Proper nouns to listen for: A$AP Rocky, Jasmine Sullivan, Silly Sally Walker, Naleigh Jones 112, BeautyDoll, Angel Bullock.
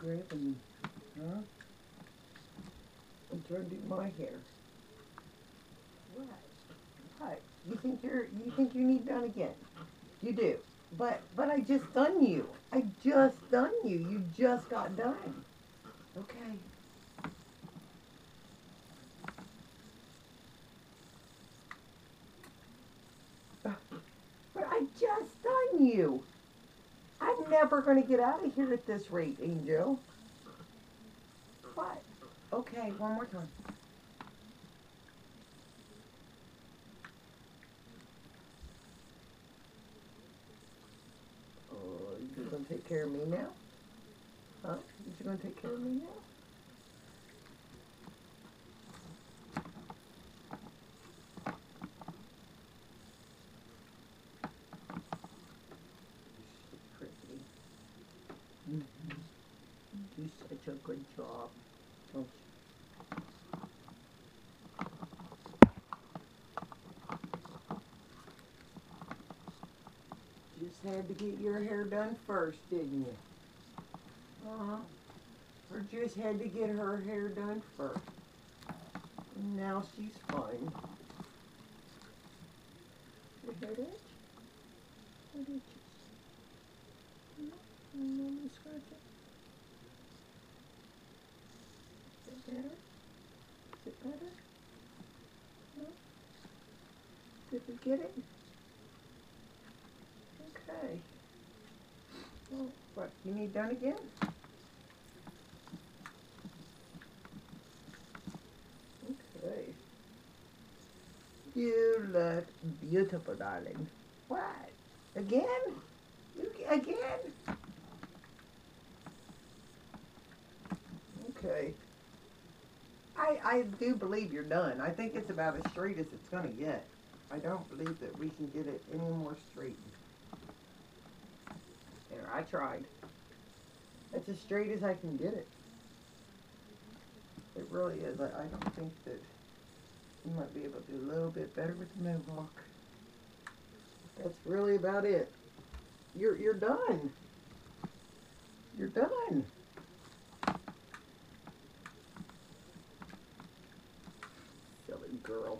grip and turned in my hair. What? You think you need done again? You do. But I just done you. I just done you. You just got done. Okay. But I just done you. I'm never going to get out of here at this rate, Angel. What? Okay, one more time. You gonna take care of me now? Huh? You gonna take care of me now? You're so pretty. Mm-hmm. You do such a good job, don't you? Had to get your hair done first, didn't you? Uh-huh. Or just had to get her hair done first. And now she's fine. Your hair itch? It itches. No, let me scratch it. Is it better? Is it better? No? Did we get it? Okay. Well, what, you need done again? Okay. You look beautiful, darling. What? Again? Again? Okay. I do believe you're done. I think it's about as straight as it's going to get. I don't believe that we can get it any more straight. I tried. It's as straight as I can get it. It really is. I don't think that you might be able to do a little bit better with the mohawk. That's really about it. You're done. You're done. Silly girl.